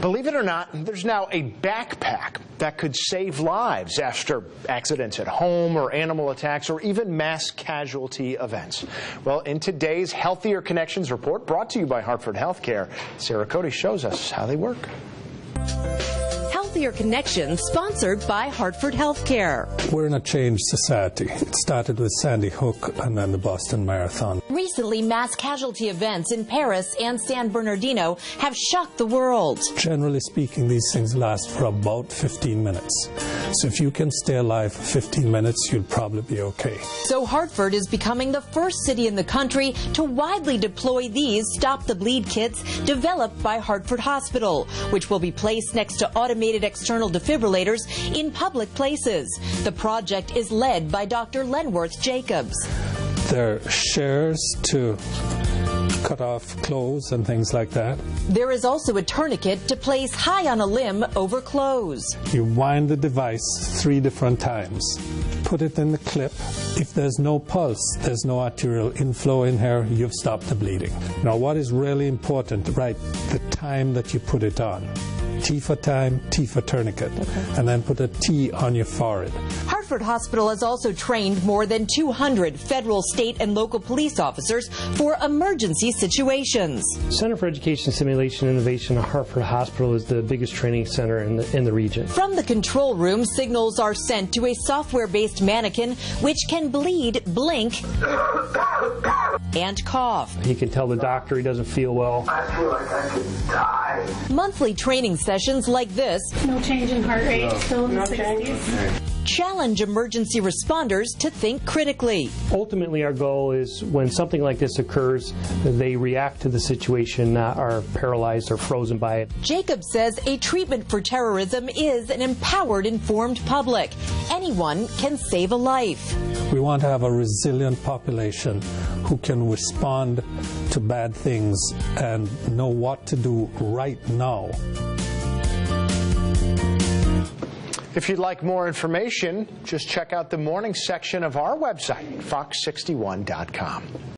Believe it or not, there's now a backpack that could save lives after accidents at home or animal attacks or even mass casualty events. Well, in today's Healthier Connections report, brought to you by Hartford HealthCare, Sarah Cody shows us how they work. Healthier Connections, sponsored by Hartford HealthCare. We're in a changed society. It started with Sandy Hook and then the Boston Marathon. Recently, mass casualty events in Paris and San Bernardino have shocked the world. Generally speaking, these things last for about 15 minutes. So if you can stay alive for 15 minutes, you'll probably be okay. So Hartford is becoming the first city in the country to widely deploy these Stop the Bleed kits developed by Hartford Hospital, which will be placed next to automated external defibrillators in public places. The project is led by Dr. Lenworth Jacobs. They're shares to cut off clothes and things like that. There is also a tourniquet to place high on a limb over clothes. You wind the device 3 different times. Put it in the clip. If there's no pulse, there's no arterial inflow in here, you've stopped the bleeding. Now what is really important, right, the time that you put it on. T for time, T for tourniquet, and then put a T on your forehead. Hartford Hospital has also trained more than 200 federal, state, and local police officers for emergency situations. Center for Education Simulation Innovation at Hartford Hospital is the biggest training center in the region. From the control room, signals are sent to a software-based mannequin which can bleed, blink, and cough. He can tell the doctor he doesn't feel well. I feel like I could die. Monthly training sessions like this. No change in heart rate, still in the 60s. Challenge emergency responders to think critically. Ultimately, our goal is when something like this occurs, they react to the situation, not are paralyzed or frozen by it. Jacob says a treatment for terrorism is an empowered, informed public. Anyone can save a life. We want to have a resilient population who can respond to bad things and know what to do right now. If you'd like more information, just check out the morning section of our website, fox61.com.